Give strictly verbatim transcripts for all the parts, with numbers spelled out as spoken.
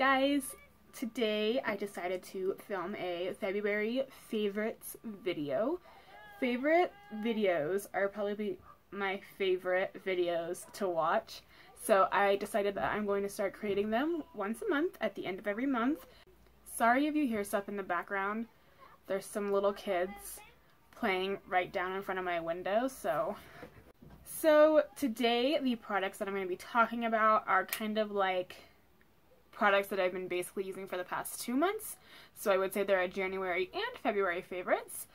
Hey guys! Today I decided to film a February favorites video. Favorite videos are probably my favorite videos to watch, so I decided that I'm going to start creating them once a month at the end of every month. Sorry if you hear stuff in the background. There's some little kids playing right down in front of my window, so... So today the products that I'm going to be talking about are kind of like... products that I've been basically using for the past two months. So I would say they're a January and February favorites,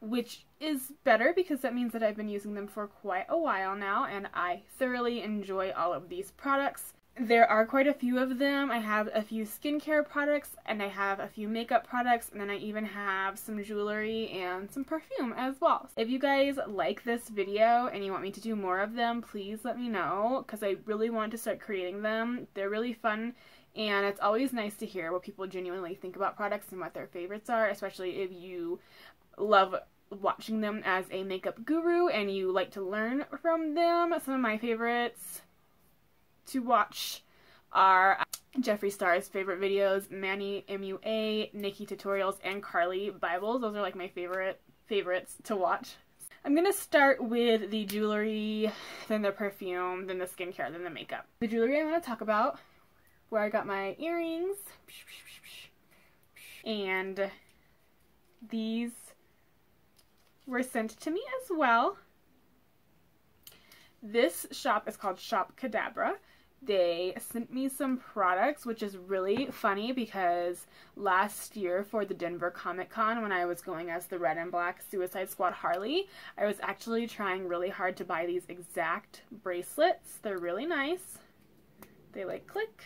which is better because that means that I've been using them for quite a while now and I thoroughly enjoy all of these products. There are quite a few of them. I have a few skincare products and I have a few makeup products, and then I even have some jewelry and some perfume as well. If you guys like this video and you want me to do more of them, please let me know because I really want to start creating them. They're really fun. And it's always nice to hear what people genuinely think about products and what their favorites are, especially if you love watching them as a makeup guru and you like to learn from them. Some of my favorites to watch are Jeffree Star's favorite videos, Manny M U A, Nikki Tutorials, and Carly Bibles. Those are like my favorite favorites to watch. I'm going to start with the jewelry, then the perfume, then the skincare, then the makeup. The jewelry I want to talk about, where I got my earrings, and these were sent to me as well. This shop is called Shop Kadabra. They sent me some products, which is really funny because last year for the Denver Comic Con, when I was going as the red and black Suicide Squad Harley, I was actually trying really hard to buy these exact bracelets. They're really nice. They like click.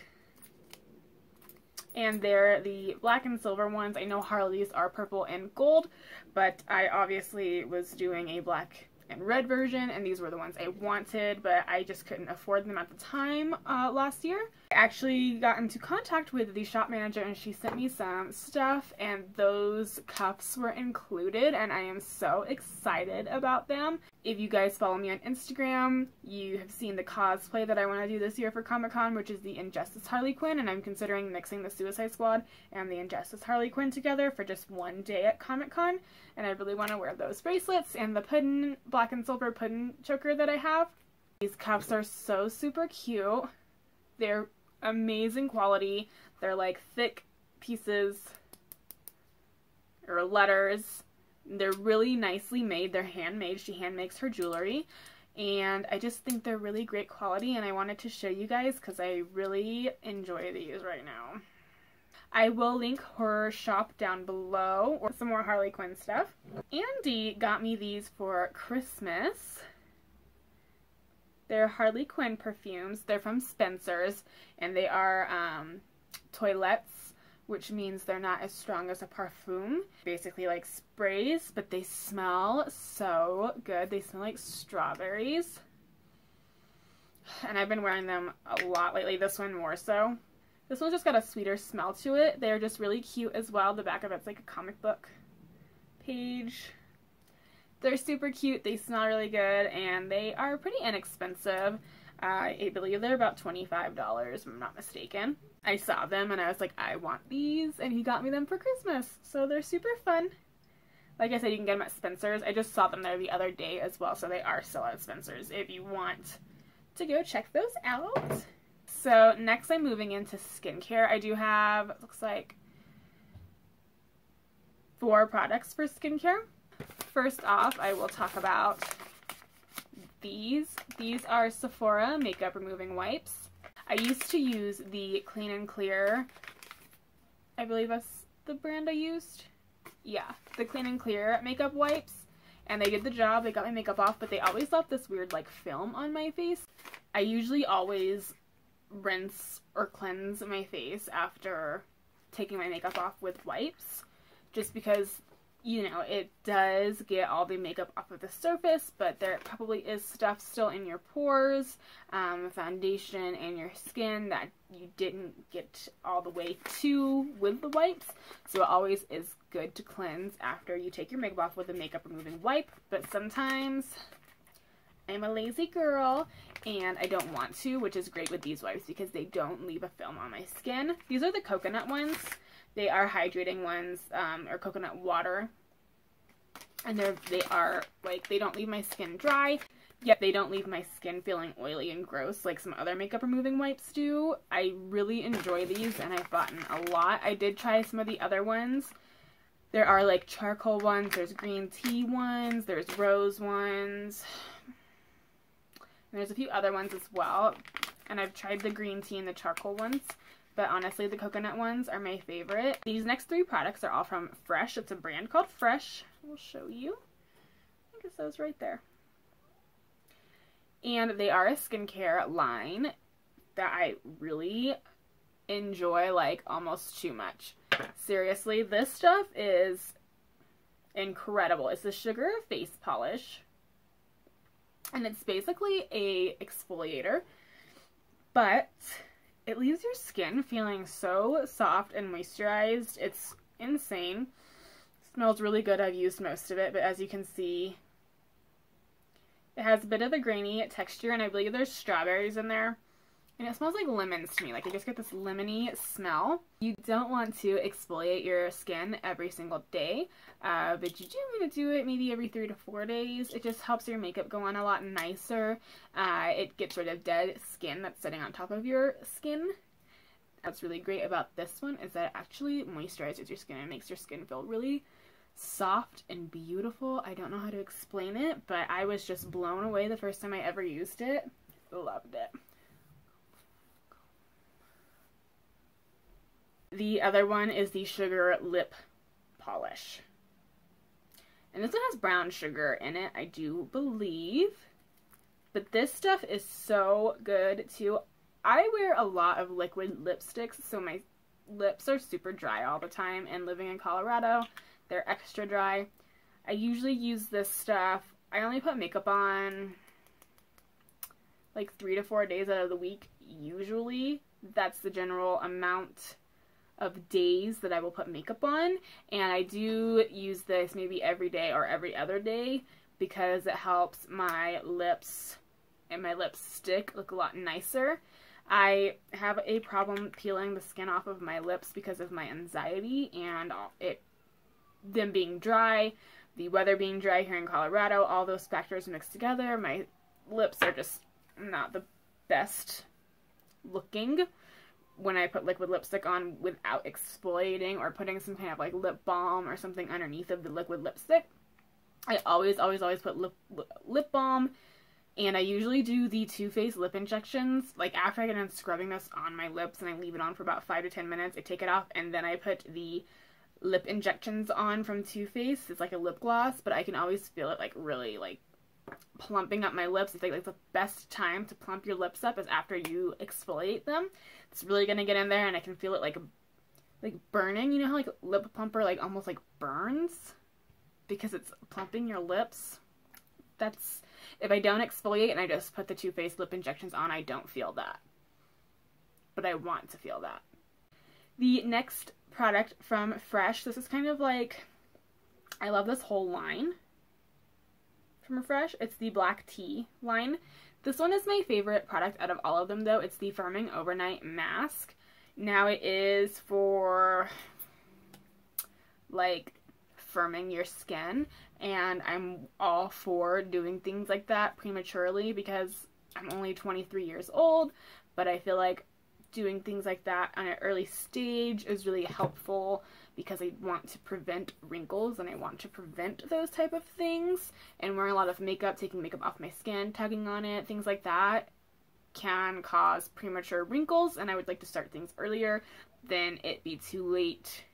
And they're the black and silver ones. I know Harleys are purple and gold, but I obviously was doing a black and red version, and these were the ones I wanted, but I just couldn't afford them at the time uh, last year. I actually got into contact with the shop manager, and she sent me some stuff, and those cuffs were included, and I am so excited about them. If you guys follow me on Instagram, you have seen the cosplay that I want to do this year for Comic-Con, which is the Injustice Harley Quinn, and I'm considering mixing the Suicide Squad and the Injustice Harley Quinn together for just one day at Comic-Con, and I really want to wear those bracelets and the puddin, black and silver puddin choker that I have. These cuffs are so super cute. They're amazing quality. They're like thick pieces or letters. They're really nicely made. They're handmade. She hand makes her jewelry. And I just think they're really great quality, and I wanted to show you guys because I really enjoy these right now. I will link her shop down below, or some more Harley Quinn stuff. Andy got me these for Christmas. They're Harley Quinn perfumes. They're from Spencer's, and they are um, toilettes, which means they're not as strong as a parfum. Basically like sprays, but they smell so good. They smell like strawberries. And I've been wearing them a lot lately, this one more so. This one's just got a sweeter smell to it. They're just really cute as well. The back of it's like a comic book page. They're super cute. They smell really good, and they are pretty inexpensive. Uh, I believe they're about twenty-five dollars, if I'm not mistaken. I saw them and I was like, I want these, and he got me them for Christmas. So they're super fun. Like I said, you can get them at Spencer's. I just saw them there the other day as well, so they are still at Spencer's if you want to go check those out. So next I'm moving into skincare. I do have, it looks like, four products for skincare. First off, I will talk about these. These are Sephora makeup removing wipes. I used to use the Clean and Clear, I believe that's the brand I used. Yeah, the Clean and Clear makeup wipes, and they did the job. They got my makeup off, but they always left this weird like film on my face. I usually always rinse or cleanse my face after taking my makeup off with wipes, just because, you know, it does get all the makeup off of the surface, but there probably is stuff still in your pores, um, foundation, and your skin that you didn't get all the way to with the wipes. So it always is good to cleanse after you take your makeup off with a makeup removing wipe, but sometimes I'm a lazy girl and I don't want to, which is great with these wipes because they don't leave a film on my skin. These are the coconut ones. They are hydrating ones, um, or coconut water. And they're, they are, like, they don't leave my skin dry, yet they don't leave my skin feeling oily and gross like some other makeup removing wipes do. I really enjoy these, and I've gotten a lot. I did try some of the other ones. There are, like, charcoal ones, there's green tea ones, there's rose ones, and there's a few other ones as well. And I've tried the green tea and the charcoal ones, but honestly, the coconut ones are my favorite. These next three products are all from Fresh. It's a brand called Fresh. We'll show you. I guess that was right there. And they are a skincare line that I really enjoy, like, almost too much. Seriously, this stuff is incredible. It's the Sugar Face Polish, and it's basically a exfoliator, but it leaves your skin feeling so soft and moisturized. It's insane. It smells really good. I've used most of it, but as you can see, it has a bit of a grainy texture, and I believe there's strawberries in there. And it smells like lemons to me. Like, I just get this lemony smell. You don't want to exfoliate your skin every single day, uh, but you do want to do it maybe every three to four days. It just helps your makeup go on a lot nicer. Uh, it gets rid of dead skin that's sitting on top of your skin. What's really great about this one is that it actually moisturizes your skin and makes your skin feel really soft and beautiful. I don't know how to explain it, but I was just blown away the first time I ever used it. Loved it. The other one is the Sugar Lip Polish. And this one has brown sugar in it, I do believe. But this stuff is so good, too. I wear a lot of liquid lipsticks, so my lips are super dry all the time. And living in Colorado, they're extra dry. I usually use this stuff. I only put makeup on like three to four days out of the week, usually. That's the general amount of days that I will put makeup on, and I do use this maybe every day or every other day because it helps my lips and my lipstick look a lot nicer. I have a problem peeling the skin off of my lips because of my anxiety and it them being dry, the weather being dry here in Colorado, all those factors mixed together. My lips are just not the best looking when I put liquid lipstick on without exfoliating or putting some kind of like lip balm or something underneath of the liquid lipstick. I always, always, always put lip, lip balm, and I usually do the Too Faced lip injections. Like, after I get done scrubbing this on my lips and I leave it on for about five to ten minutes, I take it off, and then I put the lip injections on from Too Faced. It's like a lip gloss, but I can always feel it like really like plumping up my lips. I think like the best time to plump your lips up is after you exfoliate them. It's really gonna get in there, and I can feel it like like burning. You know how like lip plumper like almost like burns because it's plumping your lips? That's if I don't exfoliate and I just put the Too Faced lip injections on, I don't feel that, but I want to feel that. The next product from Fresh, this is kind of like, I love this whole line from Fresh. It's the black tea line. This one is my favorite product out of all of them, though. It's the Firming Overnight Mask. Now it is for like firming your skin, and I'm all for doing things like that prematurely because I'm only twenty-three years old, but I feel like doing things like that on an early stage is really helpful because I want to prevent wrinkles and I want to prevent those type of things. And wearing a lot of makeup, taking makeup off my skin, tugging on it, things like that can cause premature wrinkles, and I would like to start things earlier than it be too late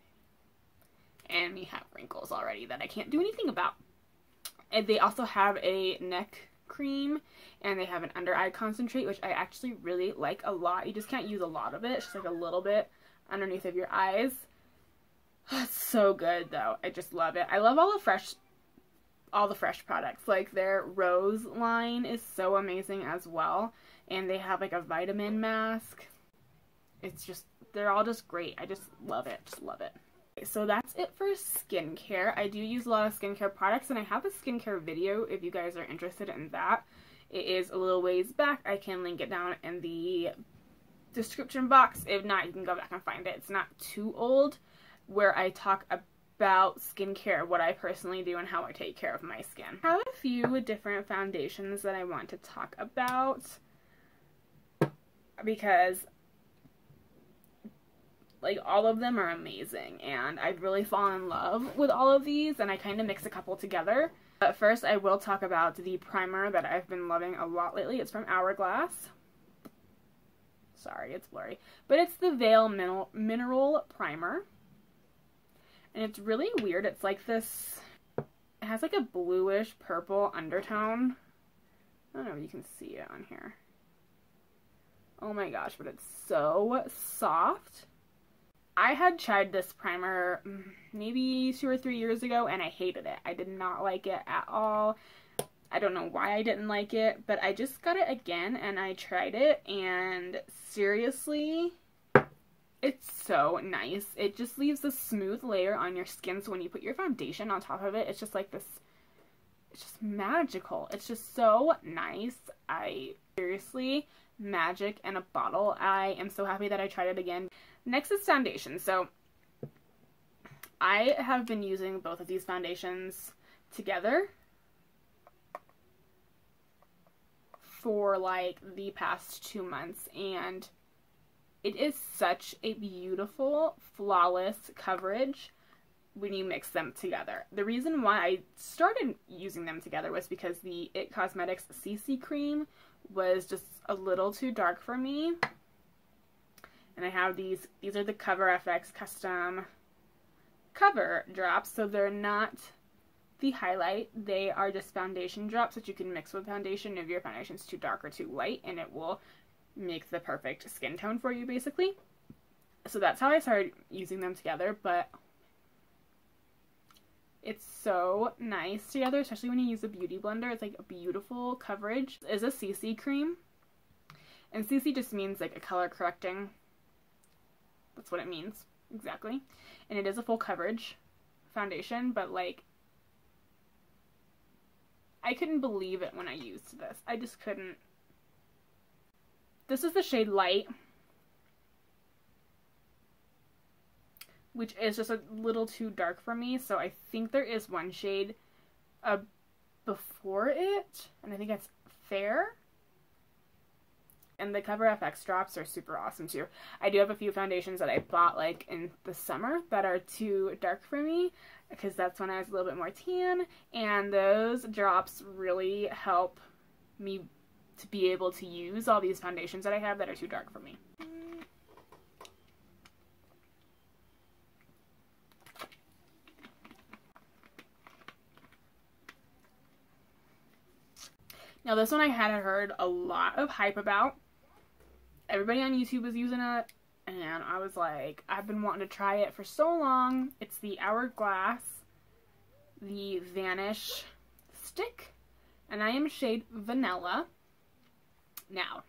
and we have wrinkles already that I can't do anything about. And they also have a neck cream, and they have an under eye concentrate, which I actually really like a lot. You just can't use a lot of it, just like a little bit underneath of your eyes. It's so good, though. I just love it. I love all the fresh all the fresh products. Like, their rose line is so amazing as well, and they have like a vitamin mask. It's just, they're all just great. I just love it. Just love it. So that's it for skincare. I do use a lot of skincare products, and I have a skincare video if you guys are interested in that. It is a little ways back. I can link it down in the description box. If not, you can go back and find it. It's not too old, where I talk about skincare, what I personally do and how I take care of my skin. I have a few different foundations that I want to talk about because like all of them are amazing and I've really fallen in love with all of these, and I kind of mix a couple together. But first I will talk about the primer that I've been loving a lot lately. It's from Hourglass. Sorry, it's blurry. But it's the Veil Min- Mineral Primer. And it's really weird. It's like this, it has like a bluish purple undertone. I don't know if you can see it on here. Oh my gosh, but it's so soft. I had tried this primer maybe two or three years ago and I hated it. I did not like it at all. I don't know why I didn't like it, but I just got it again and I tried it, and seriously, it's so nice. It just leaves a smooth layer on your skin, so when you put your foundation on top of it, it's just like this, it's just magical. It's just so nice. I seriously, magic in a bottle. I am so happy that I tried it again. Next is foundation. So I have been using both of these foundations together for like the past two months, and it is such a beautiful, flawless coverage when you mix them together. The reason why I started using them together was because the It Cosmetics C C cream was just a little too dark for me. And I have these, these are the Cover F X custom cover drops, so they're not the highlight, they are just foundation drops that you can mix with foundation if your foundation is too dark or too light, and it will make the perfect skin tone for you basically. So that's how I started using them together, but it's so nice together, especially when you use a beauty blender. It's like a beautiful coverage. This is a C C cream, and C C just means like a color correcting. That's what it means, exactly. And it is a full coverage foundation, but like, I couldn't believe it when I used this. I just couldn't. This is the shade Light, which is just a little too dark for me, so I think there is one shade uh, before it, and I think that's Fair. And the Cover F X drops are super awesome too. I do have a few foundations that I bought like in the summer that are too dark for me, because that's when I was a little bit more tan, and those drops really help me to be able to use all these foundations that I have that are too dark for me. Now this one I had heard a lot of hype about. Everybody on YouTube was using it, and I was like, I've been wanting to try it for so long. It's the Hourglass, the Vanish Stick, and I am shade Vanilla. Now,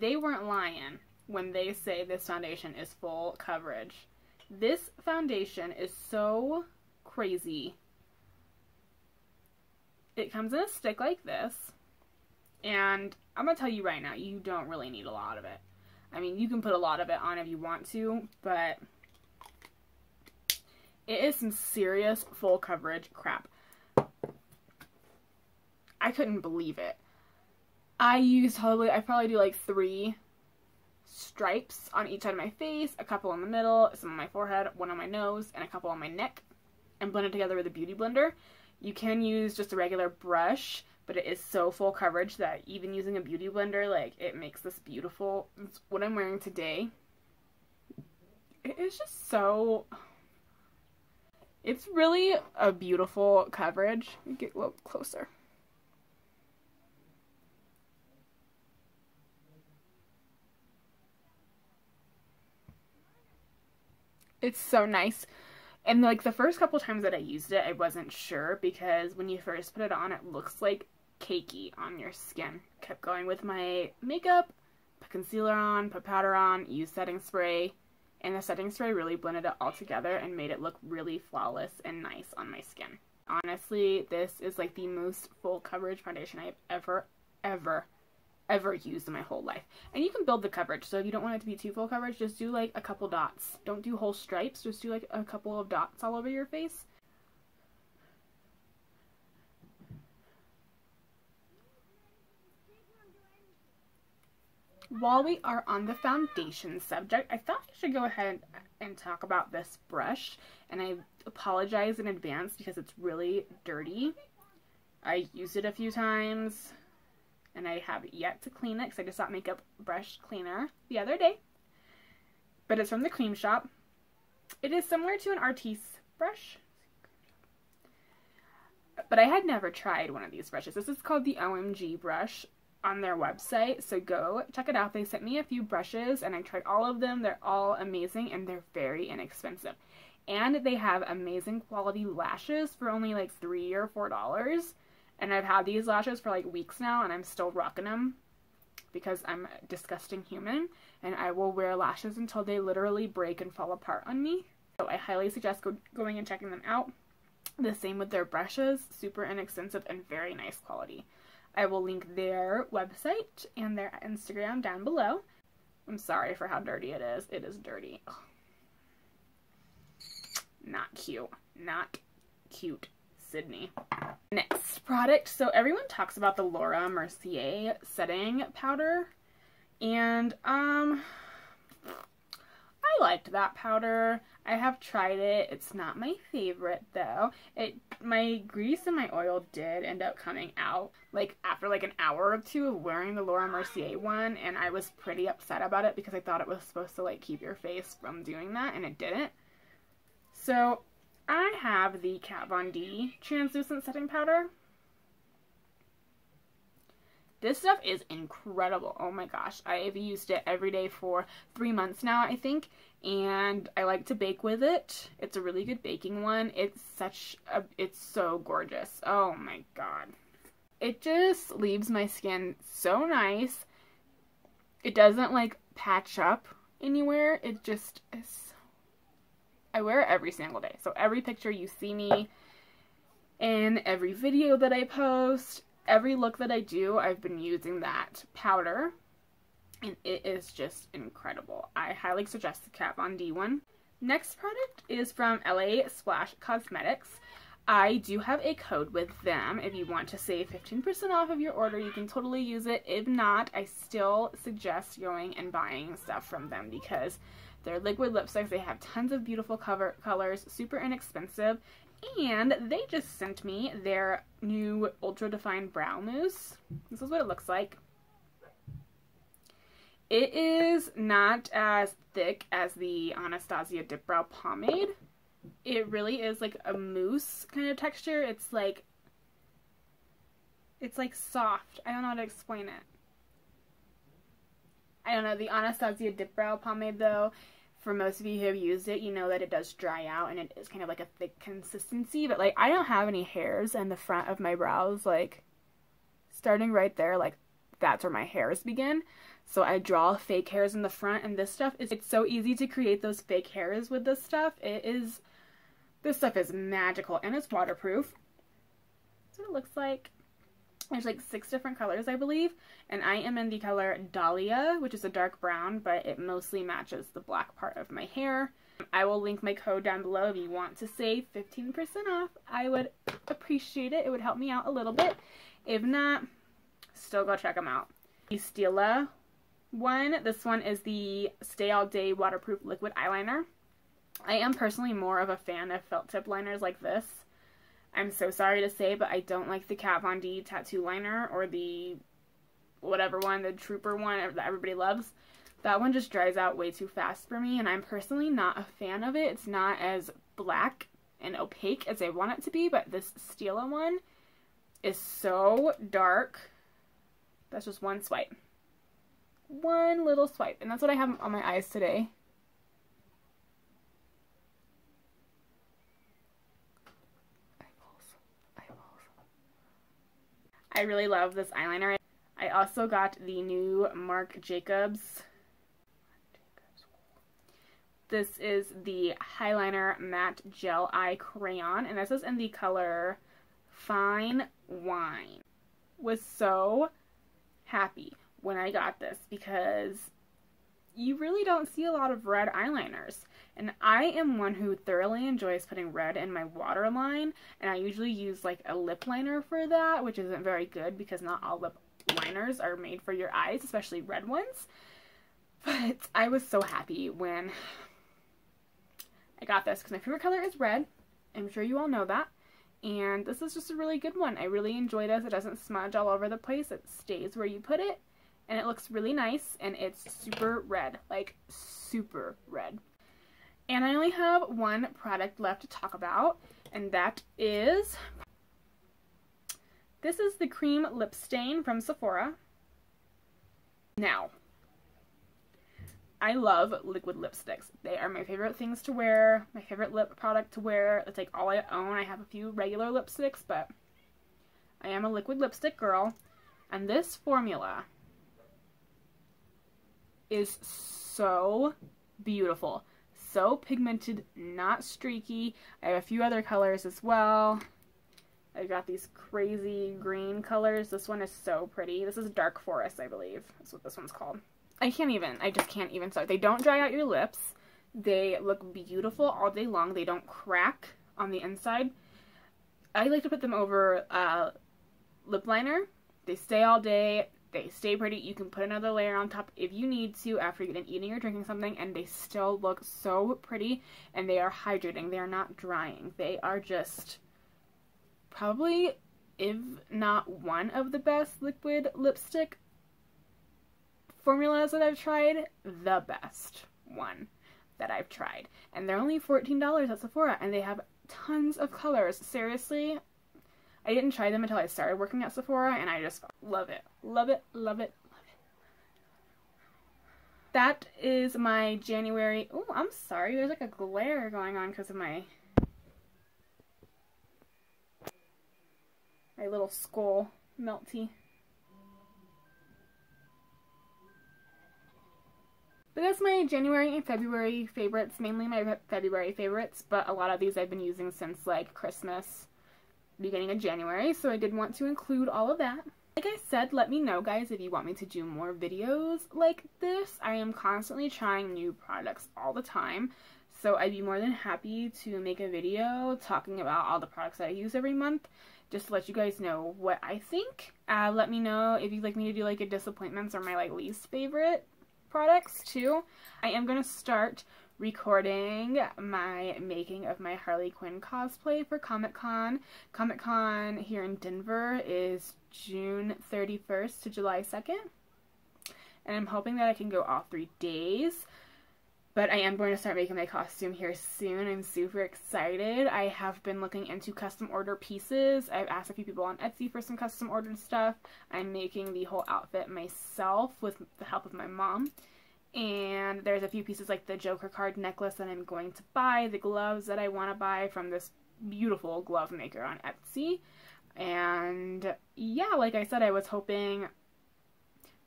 they weren't lying when they say this foundation is full coverage. This foundation is so crazy. It comes in a stick like this, and I'm going to tell you right now, you don't really need a lot of it. I mean, you can put a lot of it on if you want to, but it is some serious full coverage crap. I couldn't believe it. I used probably, I probably do like three stripes on each side of my face, a couple in the middle, some on my forehead, one on my nose, and a couple on my neck, and blend it together with a beauty blender. You can use just a regular brush, but it is so full coverage that even using a beauty blender, like, it makes this beautiful. It's what I'm wearing today. It is just so, it's really a beautiful coverage. Let me get a little closer. It's so nice. And, like, the first couple times that I used it, I wasn't sure, because when you first put it on, it looks, like, cakey on your skin. Kept going with my makeup, put concealer on, put powder on, used setting spray, and the setting spray really blended it all together and made it look really flawless and nice on my skin. honestly, this is like the most full coverage foundation I've ever, ever, ever used in my whole life. And you can build the coverage, so if you don't want it to be too full coverage, just do like a couple dots. Don't do whole stripes, just do like a couple of dots all over your face. While we are on the foundation subject, I thought I should go ahead and talk about this brush, and I apologize in advance because it's really dirty. I used it a few times, and I have yet to clean it because I just got makeup brush cleaner the other day, but it's from the cream shop. It is similar to an Artiste brush, but I had never tried one of these brushes. This is called the O M G brush on their website, so go check it out. They sent me a few brushes and I tried all of them. They're all amazing and they're very inexpensive, and they have amazing quality lashes for only like three or four dollars. And I've had these lashes for like weeks now and I'm still rocking them because I'm a disgusting human and I will wear lashes until they literally break and fall apart on me. So I highly suggest go going and checking them out. The same with their brushes, super inexpensive and very nice quality. I will link their website and their Instagram down below. I'm sorry for how dirty it is. It is dirty. Ugh. Not cute. Not cute, Sydney. Next product. So everyone talks about the Laura Mercier setting powder. And, um, I liked that powder. I have tried it. It's not my favorite though. It my grease and my oil did end up coming out like after like an hour or two of wearing the Laura Mercier one, and I was pretty upset about it because I thought it was supposed to like keep your face from doing that, and it didn't. So I have the Kat Von D translucent setting powder. This stuff is incredible. Oh my gosh. I have used it every day for three months now, I think. And I like to bake with it. It's a really good baking one. It's such a, it's so gorgeous. Oh my God. It just leaves my skin so nice. It doesn't like patch up anywhere. It just is. I wear it every single day. So every picture you see me in, every video that I post, every look that I do, I've been using that powder, and it is just incredible. I highly suggest the Kat Von D one. Next product is from L A Splash Cosmetics. I do have a code with them. If you want to save fifteen percent off of your order, you can totally use it. If not, I still suggest going and buying stuff from them because they're liquid lipsticks. They have tons of beautiful cover colors, super inexpensive. And they just sent me their new Ultra Defined Brow Mousse. This is what it looks like. It is not as thick as the Anastasia Dip Brow Pomade. It really is like a mousse kind of texture. It's like, it's like soft. I don't know how to explain it. I don't know. The Anastasia Dip Brow Pomade though, for most of you who have used it, you know that it does dry out and it is kind of like a thick consistency, but like I don't have any hairs in the front of my brows, like starting right there, like that's where my hairs begin. So I draw fake hairs in the front, and this stuff is, it's so easy to create those fake hairs with this stuff. It is, this stuff is magical, and it's waterproof. That's what it looks like. There's like six different colors, I believe, and I am in the color Dahlia, which is a dark brown, but it mostly matches the black part of my hair. I will link my code down below if you want to save fifteen percent off. I would appreciate it. It would help me out a little bit. If not, still go check them out. The Stila one, this one is the Stay All Day Waterproof Liquid Eyeliner. I am personally more of a fan of felt tip liners like this. I'm so sorry to say, but I don't like the Kat Von D tattoo liner or the whatever one, the Trooper one that everybody loves. That one just dries out way too fast for me, and I'm personally not a fan of it. It's not as black and opaque as I want it to be, but this Stila one is so dark. That's just one swipe. One little swipe, and that's what I have on my eyes today. I really love this eyeliner. I also got the new Marc Jacobs. This is the Highliner Matte Gel Eye Crayon, and this is in the color fine wine. Was so happy when I got this because you really don't see a lot of red eyeliners. And I am one who thoroughly enjoys putting red in my waterline, and I usually use like a lip liner for that, which isn't very good because not all lip liners are made for your eyes, especially red ones. But I was so happy when I got this because my favorite color is red. I'm sure you all know that. And this is just a really good one. I really enjoyed it. It doesn't smudge all over the place. It stays where you put it, and it looks really nice, and it's super red, like super red. And I only have one product left to talk about, and that is, this is the Cream Lip Stain from Sephora. Now, I love liquid lipsticks. They are my favorite things to wear, my favorite lip product to wear. It's like all I own. I have a few regular lipsticks, but I am a liquid lipstick girl. And this formula is so beautiful. So pigmented, not streaky. I have a few other colors as well. I've got these crazy green colors. This one is so pretty. This is Dark Forest, I believe. That's what this one's called. I can't even. I just can't even. So they don't dry out your lips. They look beautiful all day long. They don't crack on the inside. I like to put them over uh, lip liner. They stay all day. They stay pretty. You can put another layer on top if you need to after you're done eating or drinking something, and they still look so pretty, and they are hydrating. They are not drying. They are just probably, if not one of the best liquid lipstick formulas that I've tried, the best one that I've tried. And they're only fourteen dollars at Sephora, and they have tons of colors. Seriously, I didn't try them until I started working at Sephora, and I just love it. Love it, love it, love it. That is my January... Oh, I'm sorry. There's like a glare going on because of my... my little skull melty. But that's my January and February favorites. Mainly my February favorites, but a lot of these I've been using since like Christmas, beginning of January, so I did want to include all of that. Like I said, let me know guys if you want me to do more videos like this. I am constantly trying new products all the time, so I'd be more than happy to make a video talking about all the products that I use every month, just to let you guys know what I think. Uh, let me know if you'd like me to do like a disappointments or my like least favorite products too. I am going to start recording my making of my Harley Quinn cosplay for Comic Con. Comic Con here in Denver is June thirty-first to July second, and I'm hoping that I can go all three days. But I am going to start making my costume here soon. I'm super excited. I have been looking into custom order pieces. I've asked a few people on Etsy for some custom ordered stuff. I'm making the whole outfit myself with the help of my mom. And there's a few pieces like the Joker card necklace that I'm going to buy, the gloves that I want to buy from this beautiful glove maker on Etsy. And yeah, like I said, I was hoping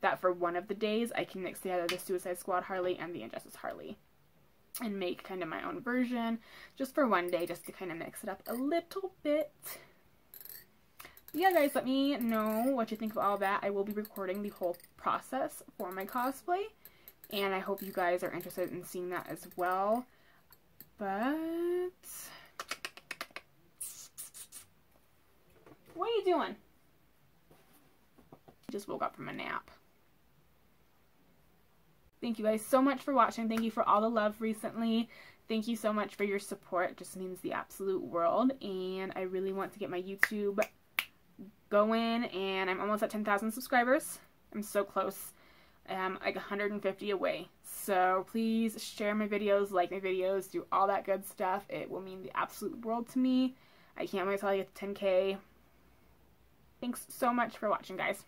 that for one of the days I can mix together the Suicide Squad Harley and the Injustice Harley and make kind of my own version just for one day, just to kind of mix it up a little bit. But yeah guys, let me know what you think of all that. I will be recording the whole process for my cosplay, and I hope you guys are interested in seeing that as well. But what are you doing? I just woke up from a nap. Thank you guys so much for watching. Thank you for all the love recently. Thank you so much for your support. It just means the absolute world. And I really want to get my YouTube going. And I'm almost at ten thousand subscribers. I'm so close. I'm like one hundred fifty away. So please share my videos, like my videos, do all that good stuff. It will mean the absolute world to me. I can't wait till I get to ten K. Thanks so much for watching, guys.